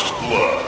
First blood.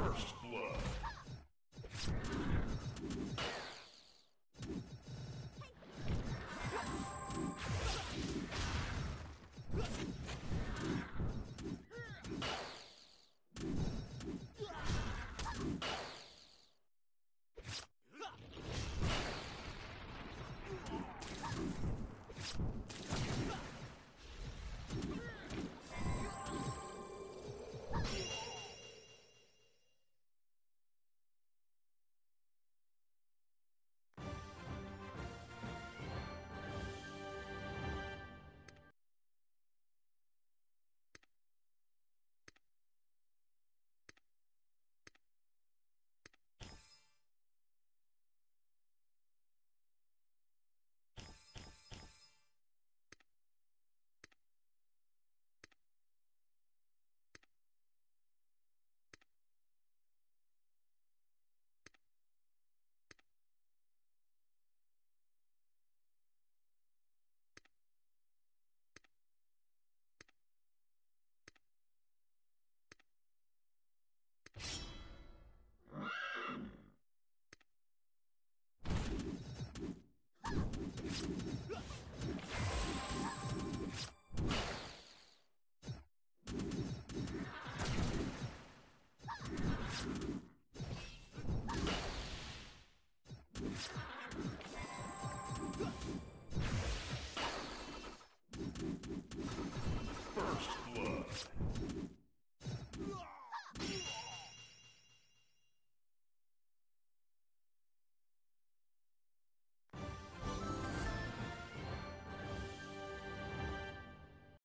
First blood.